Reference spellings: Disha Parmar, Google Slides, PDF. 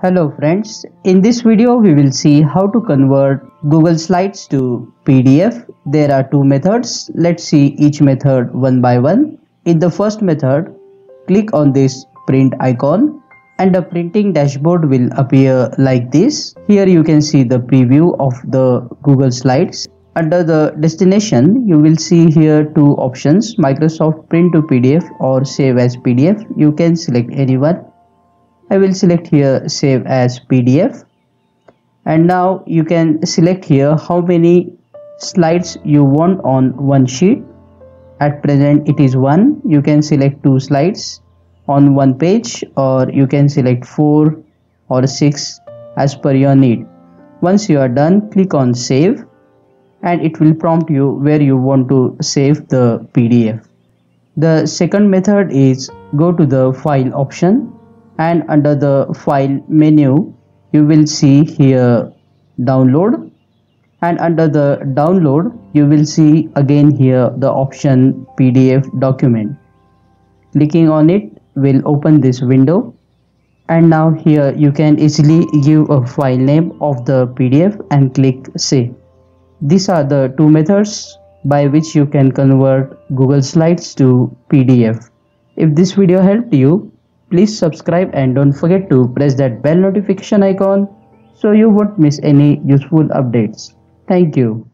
Hello friends, in this video we will see how to convert Google Slides to PDF. There are two methods. Let's see each method one by one. In the first method, click on this print icon and a printing dashboard will appear like this. Here you can see the preview of the Google Slides. Under the destination, you will see here two options, Microsoft Print to PDF or Save as PDF. You can select any one. I will select here Save as PDF, and now you can select here how many slides you want on one sheet. At present it is one. You can select two slides on one page, or you can select four or six as per your need. Once you are done, click on Save and it will prompt you where you want to save the PDF. The second method is go to the File option, and under the File menu you will see here Download, and under the Download you will see again here the option PDF document. Clicking on it will open this window, and now here you can easily give a file name of the PDF and click Save. These are the two methods by which you can convert Google Slides to PDF. If this video helped you, please subscribe and don't forget to press that bell notification icon so you won't miss any useful updates. Thank you.